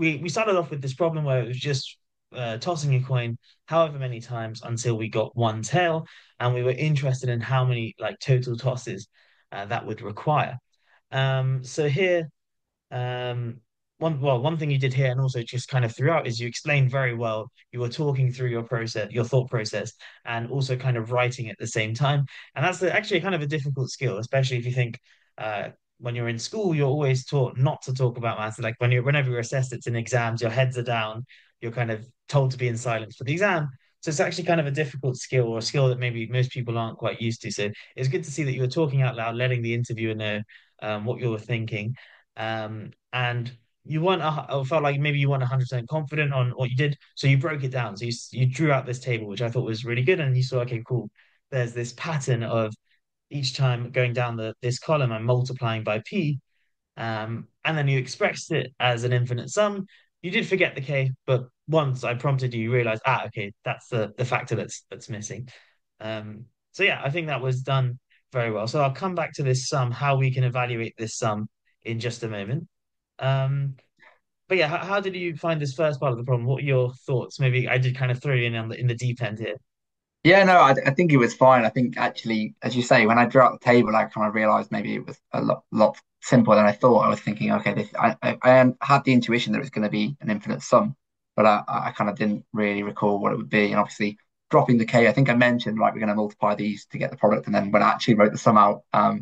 we we started off with this problem where it was just Uh, tossing a coin however many times until we got one tail, and we were interested in how many like total tosses uh, that would require. Um, so here, um, one well one thing you did here, and also just kind of throughout, is you explained very well. You were talking through your process, your thought process, and also kind of writing at the same time. And that's actually kind of a difficult skill, especially if you think uh, when you're in school, you're always taught not to talk about maths. Like when you're whenever you're assessed, it's in exams, your heads are down. You're kind of told to be in silence for the exam. So it's actually kind of a difficult skill, or a skill that maybe most people aren't quite used to. So it's good to see that you were talking out loud, letting the interviewer know um, what you were thinking. Um, and you weren't, I felt like maybe you weren't one hundred percent confident on what you did. So you broke it down. So you, you drew out this table, which I thought was really good. And you saw, okay, cool. There's this pattern of each time going down the this column and multiplying by P. Um, and then you expressed it as an infinite sum. You did forget the K, but once I prompted you, you realized, ah, okay, that's the, the factor that's that's missing. Um, so yeah, I think that was done very well. So I'll come back to this sum, how we can evaluate this sum in just a moment. Um, but yeah, how, how did you find this first part of the problem? What were your thoughts? Maybe I did kind of throw you in on the, in the deep end here. Yeah, no, I, I think it was fine. I think actually, as you say, when I drew out the table, I kind of realized maybe it was a lot, lot simpler than I thought. I was thinking, okay, this, I, I, I had the intuition that it was going to be an infinite sum, but I, I kind of didn't really recall what it would be. And obviously dropping the K, I think I mentioned, like, we're going to multiply these to get the product. And then when I actually wrote the sum out, um,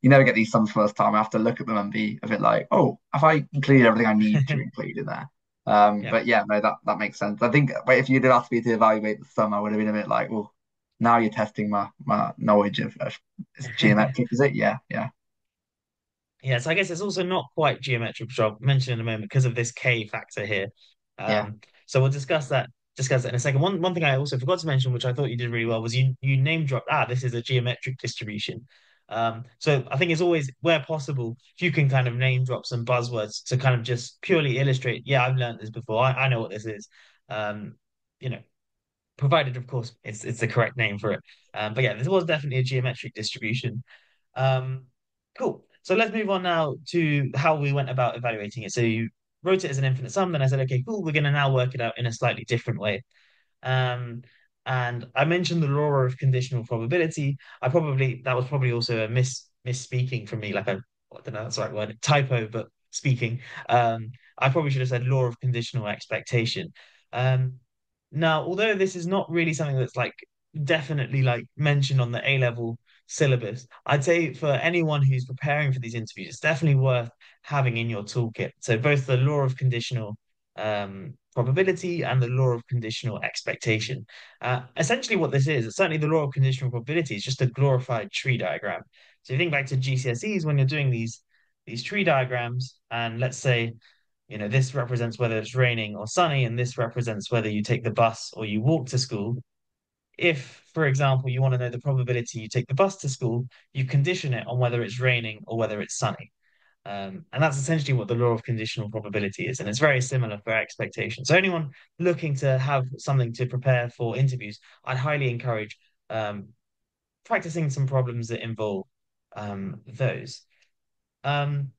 you never get these sums first time. I have to look at them and be a bit like, oh, have I included everything I need to include in there? Um, yeah. But yeah, no, that, that makes sense. I think if you did ask me to evaluate the sum, I would have been a bit like, well, now you're testing my, my knowledge of, of geometric, is it? Yeah, yeah. Yeah, so I guess it's also not quite geometric, which I'll mention in a moment, because of this K factor here. Um, yeah. So we'll discuss that discuss that in a second. One one thing I also forgot to mention, which I thought you did really well, was you you name dropped, ah, this is a geometric distribution. Um, so I think it's always, where possible, if you can kind of name drop some buzzwords to kind of just purely illustrate, yeah, I've learned this before, I, I know what this is. Um, you know, provided, of course, it's it's the correct name for it. Um, but yeah, this was definitely a geometric distribution. Um, cool. So let's move on now to how we went about evaluating it. So you wrote it as an infinite sum. Then I said, okay, cool, we're going to now work it out in a slightly different way. Um, and I mentioned the law of conditional probability. I probably, that was probably also a mis misspeaking from me, like a, I don't know, that's the right word, typo, but speaking. Um, I probably should have said law of conditional expectation. Um, now, although this is not really something that's like definitely like mentioned on the A level syllabus, I'd say for anyone who's preparing for these interviews, it's definitely worth having in your toolkit. So both the law of conditional um, probability and the law of conditional expectation. Uh, essentially what this is, it's certainly the law of conditional probability is just a glorified tree diagram. So you think back to G C S Es when you're doing these, these tree diagrams, and let's say, you know, this represents whether it's raining or sunny, and this represents whether you take the bus or you walk to school. If, for example, you want to know the probability you take the bus to school, you condition it on whether it's raining or whether it's sunny. Um, and that's essentially what the law of conditional probability is. And it's very similar for expectation. So anyone looking to have something to prepare for interviews, I'd highly encourage um, practicing some problems that involve um, those. Um,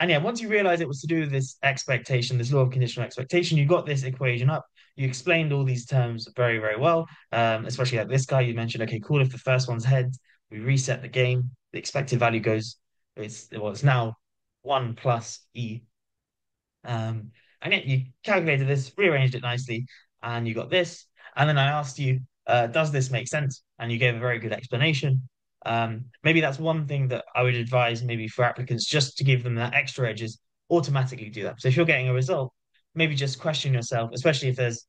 and yeah, once you realize it was to do with this expectation, this law of conditional expectation, you got this equation up. You explained all these terms very, very well, um, especially like this guy you mentioned. Okay, cool, if the first one's heads, we reset the game. The expected value goes, it's, well, it's now one plus E. Um, and yet you calculated this, rearranged it nicely, and you got this. And then I asked you, uh, does this make sense? And you gave a very good explanation. Um, maybe that's one thing that I would advise maybe for applicants, just to give them that extra edge, is automatically do that. So if you're getting a result, maybe just question yourself, especially if there's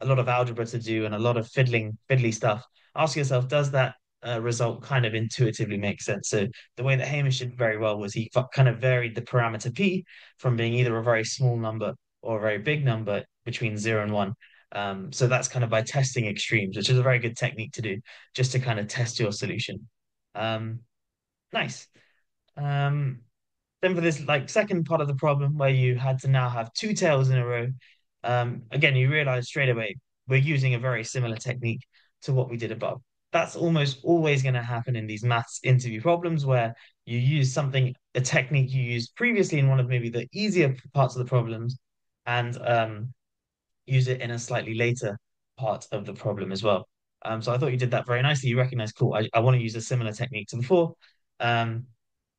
a lot of algebra to do and a lot of fiddling, fiddly stuff. Ask yourself, does that uh, result kind of intuitively make sense? So the way that Hamish did very well was he kind of varied the parameter P from being either a very small number or a very big number between zero and one. Um, so that's kind of by testing extremes, which is a very good technique to do, just to kind of test your solution. Um, nice. Um, Then for this like second part of the problem where you had to now have two tails in a row, um, again, you realize straight away we're using a very similar technique to what we did above. That's almost always going to happen in these maths interview problems, where you use something, a technique you used previously in one of maybe the easier parts of the problems, and um, use it in a slightly later part of the problem as well. Um, so I thought you did that very nicely. You recognize, cool, I, I want to use a similar technique to before. Um,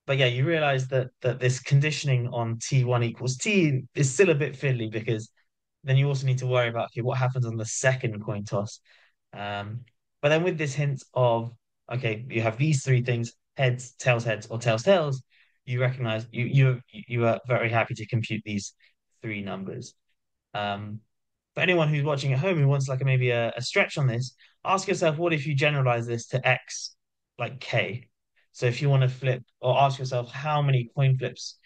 But yeah, you realize that that this conditioning on T one equals T is still a bit fiddly, because then you also need to worry about, okay, what happens on the second coin toss. Um, but then with this hint of, okay, you have these three things, heads, tails, heads, or tails, tails, you recognize you you you are very happy to compute these three numbers. Um, for anyone who's watching at home who wants like a, maybe a, a stretch on this, ask yourself, what if you generalize this to X, like K? So if you want to flip, or ask yourself, how many coin flips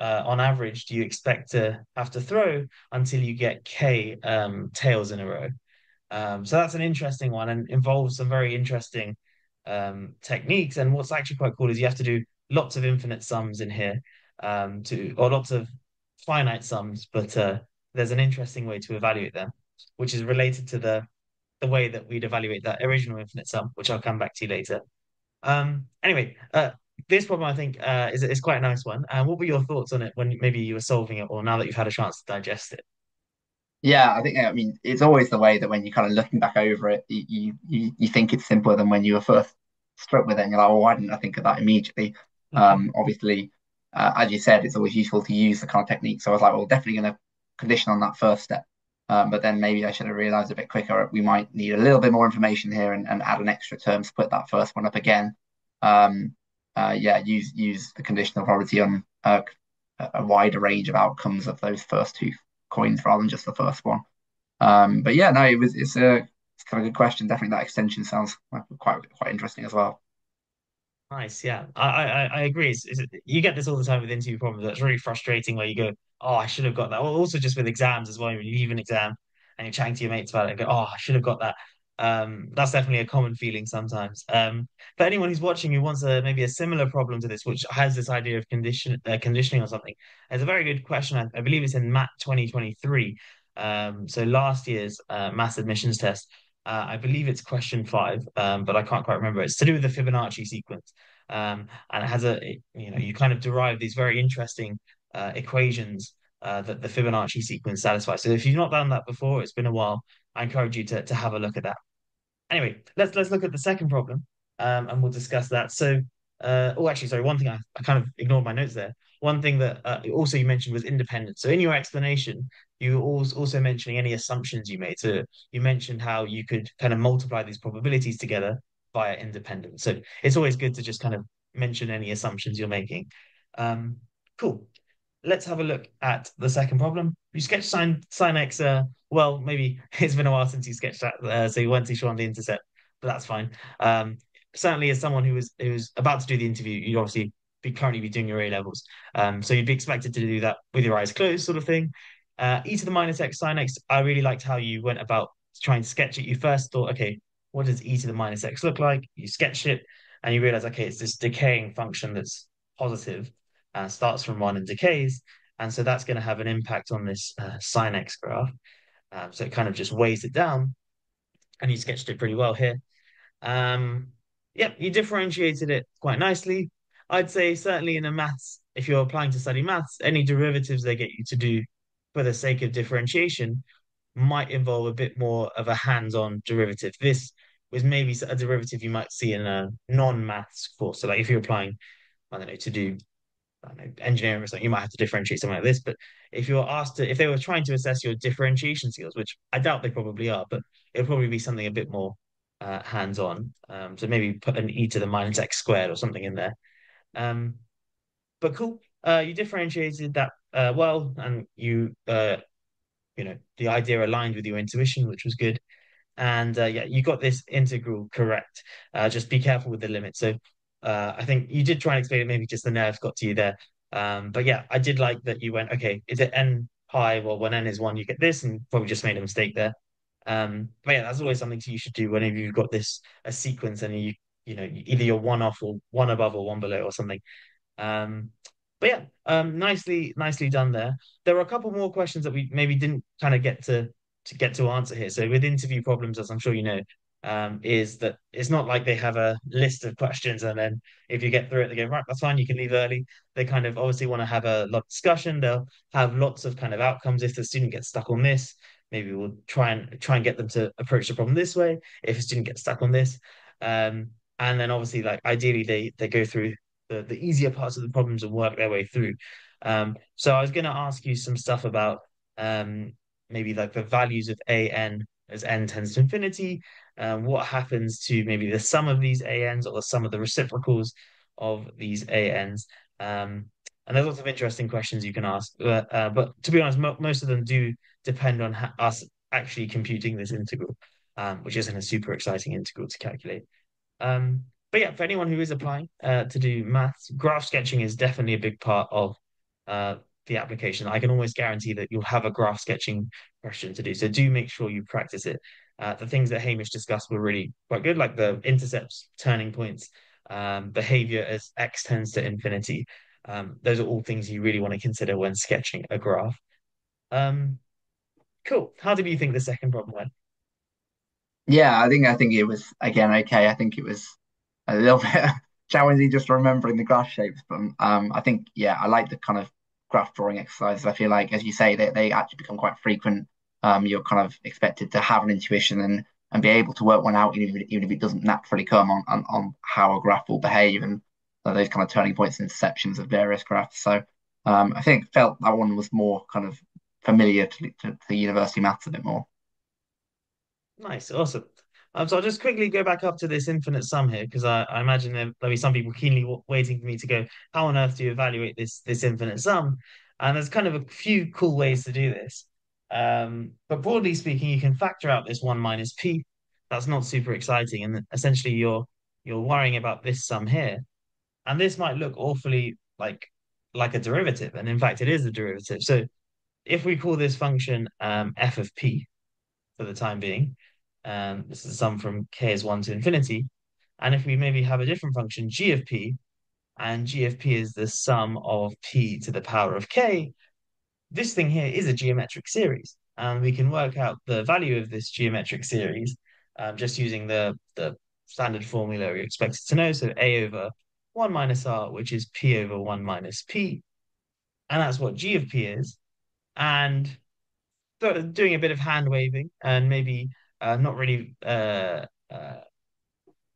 uh, on average do you expect to have to throw until you get K um, tails in a row? Um, so that's an interesting one, and involves some very interesting um, techniques. And what's actually quite cool is you have to do lots of infinite sums in here, um, to or lots of finite sums, but uh, there's an interesting way to evaluate them, which is related to the, the way that we'd evaluate that original infinite sum, which I'll come back to later. Um, anyway, uh, this problem, I think, uh, is, is quite a nice one. And uh, what were your thoughts on it when maybe you were solving it, or now that you've had a chance to digest it? Yeah, I think, I mean, it's always the way that when you're kind of looking back over it, you you, you think it's simpler than when you were first struck with it, and you're like, well, why didn't I think of that immediately? Mm-hmm. Um, obviously, uh, as you said, it's always useful to use the kind of technique. So I was like, well, definitely going to condition on that first step. Um, but then maybe I should have realised a bit quicker, we might need a little bit more information here, and, and add an extra term to put that first one up again. Um, uh, yeah, use use the conditional probability on uh, a wider range of outcomes of those first two coins rather than just the first one. Um, but yeah, no, it was it's a it's kind of a good question. Definitely, that extension sounds quite quite interesting as well. Nice, yeah, I I, I agree. It's, it's, you get this all the time with interview problems. That's really frustrating, where you go, oh, I should have got that. Well, also just with exams as well. When you leave an exam and you're chatting to your mates about it, and go, oh, I should have got that. Um, that's definitely a common feeling sometimes. Um, but anyone who's watching who wants a maybe a similar problem to this, which has this idea of condition uh, conditioning or something, there's a very good question. I, I believe it's in M A T twenty twenty-three. Um, so last year's uh, mass admissions test. Uh, I believe it's question five, um, but I can't quite remember. It's to do with the Fibonacci sequence, um, and it has a, you know, you kind of derive these very interesting uh, equations uh, that the Fibonacci sequence satisfies. So if you've not done that before, it's been a while, I encourage you to, to have a look at that. Anyway, let's let's look at the second problem, um, and we'll discuss that. So, uh, oh, actually, sorry, one thing I, I kind of ignored my notes there. One thing that uh, also you mentioned was independence. So in your explanation, you were also mentioning any assumptions you made. So you mentioned how you could kind of multiply these probabilities together via independence. So it's always good to just kind of mention any assumptions you're making. Um, cool. Let's have a look at the second problem. You sketched sine, sine x, uh, well, maybe it's been a while since you sketched that, uh, so you weren't too sure on the intercept, but that's fine. Um, certainly as someone who was, who was about to do the interview, you'd obviously be currently be doing your A-levels. Um, so you'd be expected to do that with your eyes closed sort of thing. Uh, e to the minus x sine x, I really liked how you went about trying to sketch it. You first thought, okay, what does e to the minus x look like? You sketched it and you realize, okay, it's this decaying function that's positive. Uh, starts from one and decays, and so that's going to have an impact on this uh, sine x graph. Um, so it kind of just weighs it down, and you sketched it pretty well here. Um, yep, you differentiated it quite nicely. I'd say certainly in a maths, if you're applying to study maths, any derivatives they get you to do for the sake of differentiation might involve a bit more of a hands-on derivative. This was maybe a derivative you might see in a non-maths course. So like if you're applying, I don't know, to do I don't know, engineering or something, you might have to differentiate something like this. But if you're asked to, if they were trying to assess your differentiation skills, which I doubt they probably are, but it'll probably be something a bit more uh, hands-on. Um, so maybe put an e to the minus x squared or something in there. Um, but cool, uh, you differentiated that uh, well, and you, uh, you know, the idea aligned with your intuition, which was good. And uh, yeah, you got this integral correct. Uh, just be careful with the limit. So Uh, I think you did try and explain it, maybe just the nerves got to you there. Um, but yeah, I did like that you went, okay, is it n pi? Well, when n is one, you get this, and probably just made a mistake there. Um, but yeah, that's always something you should do whenever you've got this, a sequence, and you, you know, either you're one off or one above or one below or something. Um, but yeah, um, nicely, nicely done there. There were a couple more questions that we maybe didn't kind of get to, to get to answer here. So with interview problems, as I'm sure you know, Um, is that it's not like they have a list of questions and then if you get through it, they go, right, that's fine, you can leave early. They kind of obviously want to have a lot of discussion. They'll have lots of kind of outcomes. If the student gets stuck on this, maybe we'll try and try and get them to approach the problem this way. If a student gets stuck on this, um, and then obviously like ideally they they go through the, the easier parts of the problems and work their way through. Um, so I was going to ask you some stuff about um, maybe like the values of a n as n tends to infinity. Um, what happens to maybe the sum of these A Ns or the sum of the reciprocals of these A Ns? Um, and there's lots of interesting questions you can ask. Uh, uh, but to be honest, mo most of them do depend on us actually computing this integral, um, which isn't a super exciting integral to calculate. Um, but yeah, for anyone who is applying uh, to do maths, graph sketching is definitely a big part of uh, the application. I can almost guarantee that you'll have a graph sketching question to do. So do make sure you practice it. Uh, the things that Hamish discussed were really quite good, like the intercepts, turning points, um, behavior as x tends to infinity. Um, those are all things you really want to consider when sketching a graph. Um, cool. How did you think the second problem went? Yeah, I think I think it was, again, okay. I think it was a little bit challenging just remembering the graph shapes. But um, I think, yeah, I like the kind of graph drawing exercises. I feel like, as you say, they, they actually become quite frequent. Um, you're kind of expected to have an intuition and and be able to work one out, even if, even if it doesn't naturally come on, on on how a graph will behave, and uh, those kind of turning points and interceptions of various graphs. So um, I think felt that one was more kind of familiar to, to, to the university maths a bit more. Nice, awesome. Um, so I'll just quickly go back up to this infinite sum here, because I, I imagine there, there'll be some people keenly waiting for me to go, how on earth do you evaluate this this infinite sum? And there's kind of a few cool ways to do this. Um, but broadly speaking, you can factor out this one minus p. That's not super exciting, and essentially you're you're worrying about this sum here, and this might look awfully like like a derivative, and in fact it is a derivative. So if we call this function um, f of p for the time being, um, this is the sum from k is one to infinity, and if we maybe have a different function g of p, and g of p is the sum of p to the power of k. This thing here is a geometric series, and we can work out the value of this geometric series um, just using the, the standard formula we're expected to know. So a over one minus r, which is p over one minus p. And that's what g of p is. and th doing a bit of hand waving and maybe uh, not really uh, uh,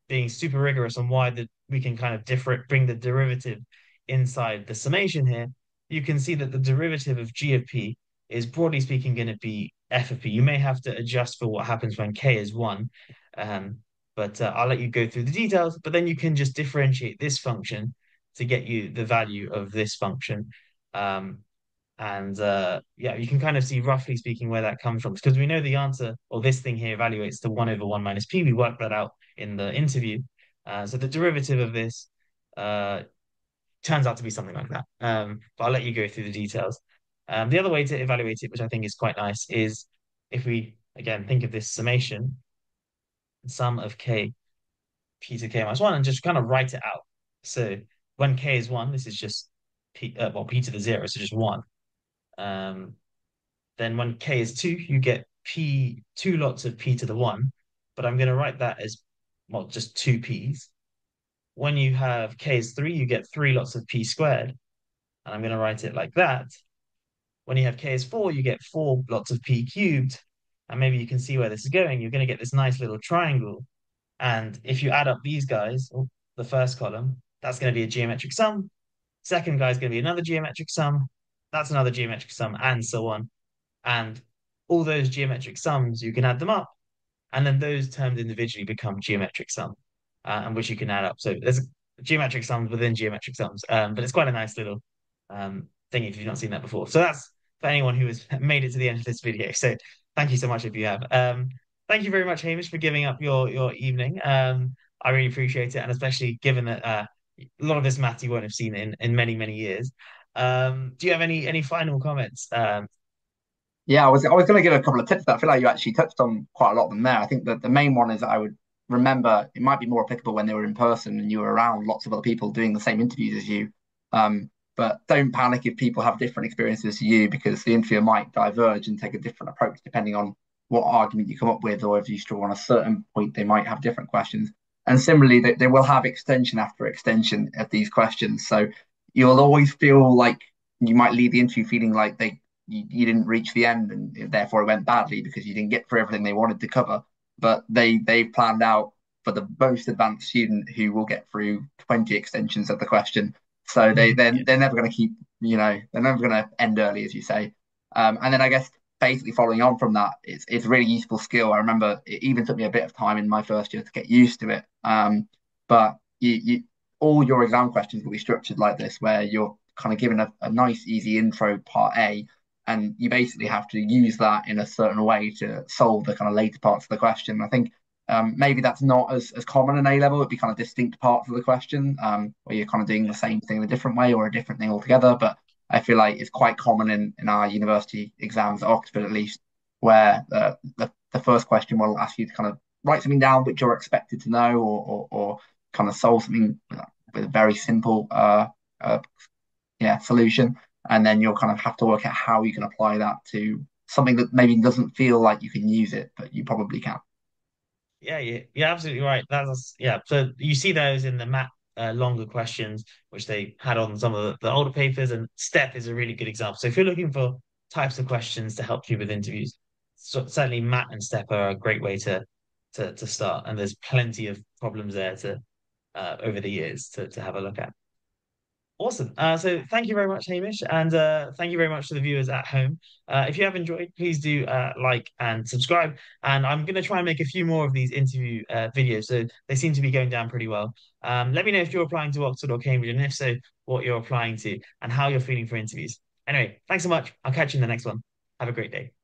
being super rigorous on why the, we can kind of differ, bring the derivative inside the summation here, you can see that the derivative of g of p is broadly speaking going to be f of p. You may have to adjust for what happens when k is one, um, but uh, I'll let you go through the details, but then you can just differentiate this function to get you the value of this function. Um, and uh, yeah, you can kind of see roughly speaking where that comes from, because we know the answer, or this thing here, evaluates to one over one minus p. We worked that out in the interview. Uh, so the derivative of this uh, turns out to be something like that. Um, but I'll let you go through the details. Um, the other way to evaluate it, which I think is quite nice, is if we, again, think of this summation, sum of k, p to k minus one, and just kind of write it out. So when k is one, this is just p, uh, well, p to the zero, so just one. Um, then when k is two, you get p, two lots of p to the one, but I'm going to write that as, well, just two p's. When you have k is three, you get three lots of p squared, and I'm going to write it like that. When you have k is four, you get four lots of p cubed. And maybe you can see where this is going. You're going to get this nice little triangle. And if you add up these guys, oh, the first column, that's going to be a geometric sum. Second guy is going to be another geometric sum. That's another geometric sum, and so on. And all those geometric sums, you can add them up. And then those terms individually become geometric sum, uh, and which you can add up. So there's geometric sums within geometric sums. Um, but it's quite a nice little um, thing if you've not seen that before. So that's for anyone who has made it to the end of this video. So thank you so much if you have. Um, thank you very much, Hamish, for giving up your, your evening. Um, I really appreciate it, and especially given that uh, a lot of this math you won't have seen in, in many, many years. Um, do you have any any final comments? Um, yeah, I was, I was going to give a couple of tips that I feel like you actually touched on quite a lot of them there. I think that the main one is that I would remember it might be more applicable when they were in person and you were around lots of other people doing the same interviews as you. Um, But don't panic if people have different experiences to you, because the interviewer might diverge and take a different approach depending on what argument you come up with, or if you straw on a certain point, they might have different questions. And similarly, they, they will have extension after extension of these questions. So you'll always feel like you might leave the interview feeling like they you, you didn't reach the end, and therefore it went badly because you didn't get through everything they wanted to cover. But they they planned out for the most advanced student who will get through twenty extensions of the question. So they they're, they're never going to keep, you know, they're never going to end early, as you say. Um, and then I guess basically following on from that, it's it's a really useful skill. I remember it even took me a bit of time in my first year to get used to it. Um, but you, you, all your exam questions will be structured like this, where you're kind of given a, a nice, easy intro part A, and you basically have to use that in a certain way to solve the kind of later parts of the question. I think Um, maybe that's not as, as common in A level. It'd be kind of distinct parts of the question um, where you're kind of doing the same thing in a different way or a different thing altogether. But I feel like it's quite common in, in our university exams at Oxford, at least, where uh, the, the first question will ask you to kind of write something down which you're expected to know, or, or, or kind of solve something with, with a very simple uh, uh, yeah, solution. And then you'll kind of have to work out how you can apply that to something that maybe doesn't feel like you can use it, but you probably can. Yeah, yeah, you're absolutely right. That's yeah. So you see those in the M A T uh, longer questions, which they had on some of the, the older papers, and STEP is a really good example. So if you're looking for types of questions to help you with interviews, so certainly M A T and STEP are a great way to to to start. And there's plenty of problems there to uh, over the years to to have a look at. Awesome. Uh, so thank you very much, Hamish, and uh, thank you very much to the viewers at home. Uh, if you have enjoyed, please do uh, like and subscribe. And I'm going to try and make a few more of these interview uh, videos, so they seem to be going down pretty well. Um, let me know if you're applying to Oxford or Cambridge, and if so, what you're applying to and how you're feeling for interviews. Anyway, thanks so much. I'll catch you in the next one. Have a great day.